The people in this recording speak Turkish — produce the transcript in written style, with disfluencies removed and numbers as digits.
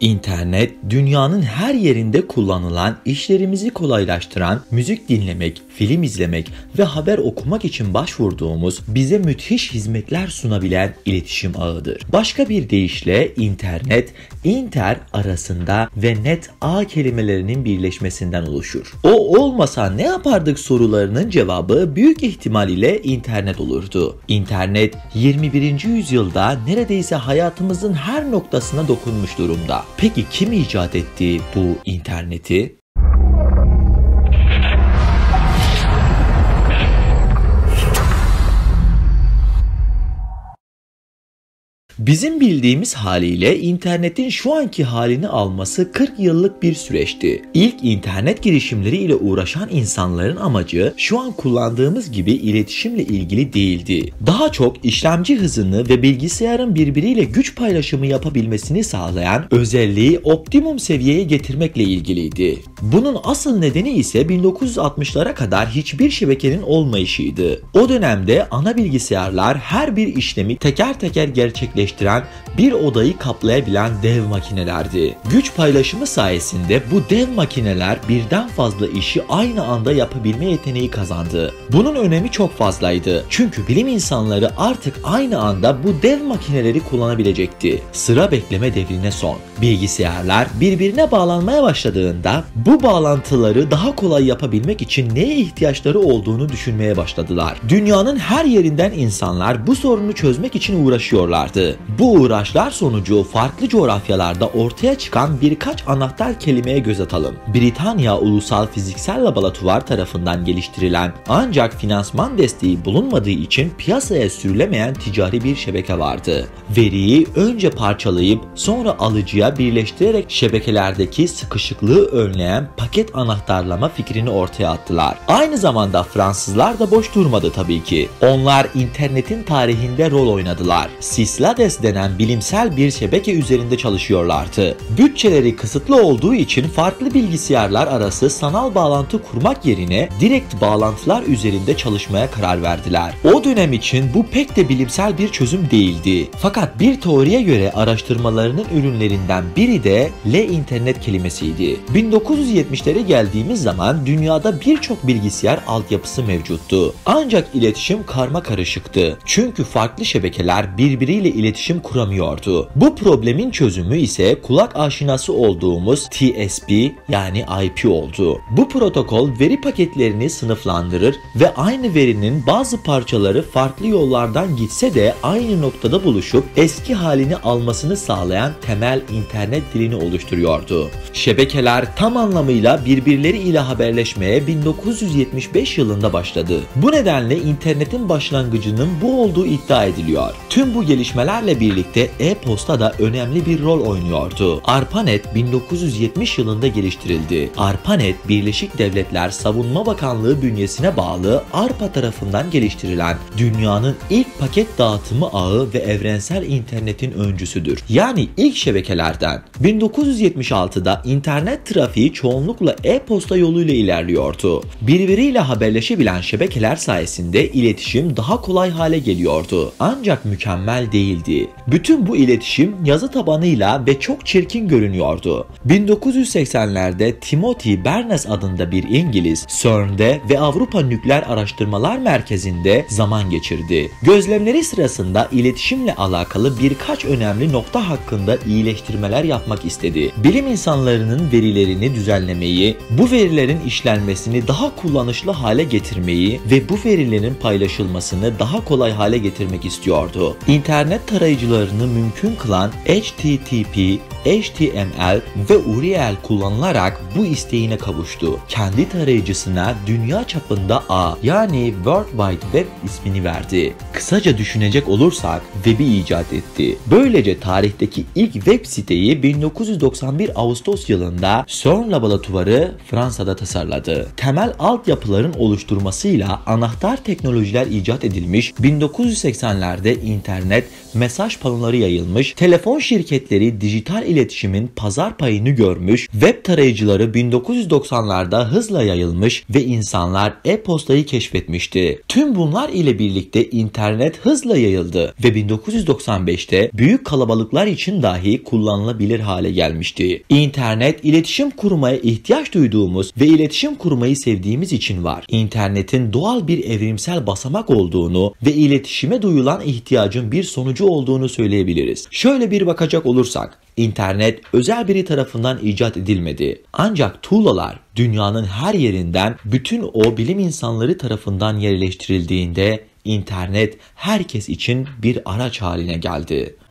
İnternet, dünyanın her yerinde kullanılan, işlerimizi kolaylaştıran, müzik dinlemek, film izlemek ve haber okumak için başvurduğumuz, bize müthiş hizmetler sunabilen iletişim ağıdır. Başka bir deyişle internet, inter arasında ve net ağ kelimelerinin birleşmesinden oluşur. O olmasa ne yapardık sorularının cevabı büyük ihtimal ile internet olurdu. İnternet 21. yüzyılda neredeyse hayatımızın her noktasına dokunmuş durumda. Peki kim icat etti bu interneti? Bizim bildiğimiz haliyle internetin şu anki halini alması 40 yıllık bir süreçti. İlk internet girişimleri ile uğraşan insanların amacı şu an kullandığımız gibi iletişimle ilgili değildi. Daha çok işlemci hızını ve bilgisayarın birbiriyle güç paylaşımı yapabilmesini sağlayan özelliği optimum seviyeye getirmekle ilgiliydi. Bunun asıl nedeni ise 1960'lara kadar hiçbir şebekenin olmayışıydı. O dönemde ana bilgisayarlar her bir işlemi teker teker gerçekleştirdi. Bir odayı kaplayabilen dev makinelerdi. Güç paylaşımı sayesinde bu dev makineler birden fazla işi aynı anda yapabilme yeteneği kazandı. Bunun önemi çok fazlaydı. Çünkü bilim insanları artık aynı anda bu dev makineleri kullanabilecekti. Sıra bekleme devrine son. Bilgisayarlar birbirine bağlanmaya başladığında bu bağlantıları daha kolay yapabilmek için neye ihtiyaçları olduğunu düşünmeye başladılar. Dünyanın her yerinden insanlar bu sorunu çözmek için uğraşıyorlardı. Bu uğraşlar sonucu farklı coğrafyalarda ortaya çıkan birkaç anahtar kelimeye göz atalım. Britanya Ulusal Fiziksel Laboratuvar tarafından geliştirilen ancak finansman desteği bulunmadığı için piyasaya sürülemeyen ticari bir şebeke vardı. Veriyi önce parçalayıp sonra alıcıya birleştirerek şebekelerdeki sıkışıklığı önleyen paket anahtarlama fikrini ortaya attılar. Aynı zamanda Fransızlar da boş durmadı tabii ki. Onlar internetin tarihinde rol oynadılar. Lades denen bilimsel bir şebeke üzerinde çalışıyorlardı. Bütçeleri kısıtlı olduğu için farklı bilgisayarlar arası sanal bağlantı kurmak yerine direkt bağlantılar üzerinde çalışmaya karar verdiler. O dönem için bu pek de bilimsel bir çözüm değildi. Fakat bir teoriye göre araştırmalarının ürünlerinden biri de L-internet kelimesiydi. 1970'lere geldiğimiz zaman dünyada birçok bilgisayar altyapısı mevcuttu. Ancak iletişim karma karışıktı. Çünkü farklı şebekeler birbiriyle iletişim kuramıyordu. Bu problemin çözümü ise kulak aşinası olduğumuz TCP yani IP oldu. Bu protokol veri paketlerini sınıflandırır ve aynı verinin bazı parçaları farklı yollardan gitse de aynı noktada buluşup eski halini almasını sağlayan temel internet dilini oluşturuyordu. Şebekeler tam anlamıyla birbirleriyle haberleşmeye 1975 yılında başladı. Bu nedenle internetin başlangıcının bu olduğu iddia ediliyor. Tüm bu gelişmelerle birlikte e-posta da önemli bir rol oynuyordu. Arpanet 1970 yılında geliştirildi. Arpanet, Birleşik Devletler Savunma Bakanlığı bünyesine bağlı ARPA tarafından geliştirilen dünyanın ilk paket dağıtımı ağı ve evrensel internetin öncüsüdür. Yani ilk şebekelerden. 1976'da internet trafiği çoğunlukla e-posta yoluyla ilerliyordu. Birbiriyle haberleşebilen şebekeler sayesinde iletişim daha kolay hale geliyordu. Ancak mükemmel değildi. Bütün bu iletişim yazı tabanıyla ve çok çirkin görünüyordu. 1980'lerde Timothy Berners adında bir İngiliz, CERN'de ve Avrupa Nükleer Araştırmalar Merkezi'nde zaman geçirdi. Gözlemleri sırasında iletişimle alakalı birkaç önemli nokta hakkında iyileştirmeler yapmak istedi. Bilim insanlarının verilerini düzenlemeyi, bu verilerin işlenmesini daha kullanışlı hale getirmeyi ve bu verilerin paylaşılmasını daha kolay hale getirmek istiyordu. İnternet tarayıcılarını mümkün kılan HTTP, HTML ve URL kullanılarak bu isteğine kavuştu. Kendi tarayıcısına dünya çapında ağ yani World Wide Web ismini verdi. Kısaca düşünecek olursak web'i icat etti. Böylece tarihteki ilk web siteyi 1991 Ağustos yılında CERN laboratuvarı Fransa'da tasarladı. Temel altyapıların oluşturmasıyla anahtar teknolojiler icat edilmiş, 1980'lerde internet mesaj panoları yayılmış, telefon şirketleri dijital iletişimin pazar payını görmüş, web tarayıcıları 1990'larda hızla yayılmış ve insanlar e-postayı keşfetmişti. Tüm bunlar ile birlikte internet hızla yayıldı ve 1995'te büyük kalabalıklar için dahi kullanılabilir hale gelmişti. İnternet, iletişim kurmaya ihtiyaç duyduğumuz ve iletişim kurmayı sevdiğimiz için var. İnternetin doğal bir evrimsel basamak olduğunu ve iletişime duyulan ihtiyacın bir sonucu olduğunu söyleyebiliriz. Şöyle bir bakacak olursak, İnternet özel biri tarafından icat edilmedi. Ancak tuğlalar dünyanın her yerinden bütün o bilim insanları tarafından yerleştirildiğinde internet herkes için bir araç haline geldi.